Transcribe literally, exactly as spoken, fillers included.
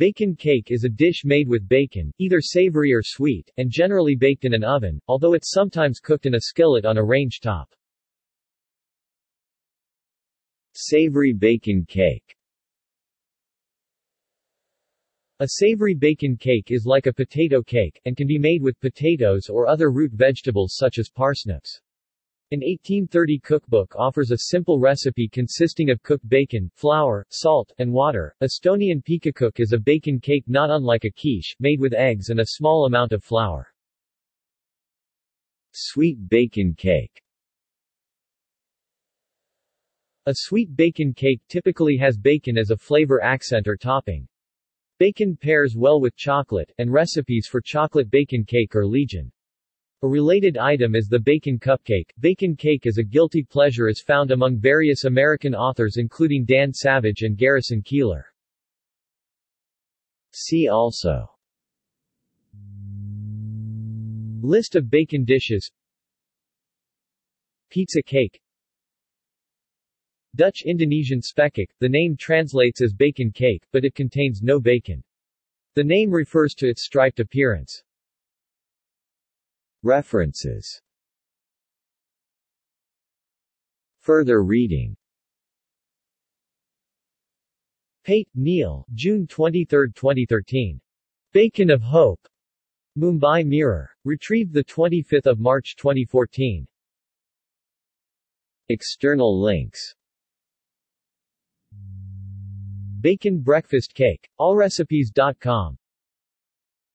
Bacon cake is a dish made with bacon, either savory or sweet, and generally baked in an oven, although it's sometimes cooked in a skillet on a range top. Savory bacon cake. A savory bacon cake is like a potato cake, and can be made with potatoes or other root vegetables such as parsnips. An eighteen thirty cookbook offers a simple recipe consisting of cooked bacon, flour, salt, and water. Estonian pikakook is a bacon cake not unlike a quiche, made with eggs and a small amount of flour. Sweet bacon cake. A sweet bacon cake typically has bacon as a flavor accent or topping. Bacon pairs well with chocolate, and recipes for chocolate bacon cake are legion. A related item is the bacon cupcake. Bacon cake as a guilty pleasure is found among various American authors including Dan Savage and Garrison Keillor. See also: List of bacon dishes, pizza cake, Dutch Indonesian spekak. The name translates as bacon cake, but it contains no bacon. The name refers to its striped appearance. References. Further reading. Pate, Neil, June twenty-third, twenty thirteen. Bacon of Hope. Mumbai Mirror. Retrieved the twenty-fifth of March twenty fourteen. External links. Bacon breakfast cake. Allrecipes dot com.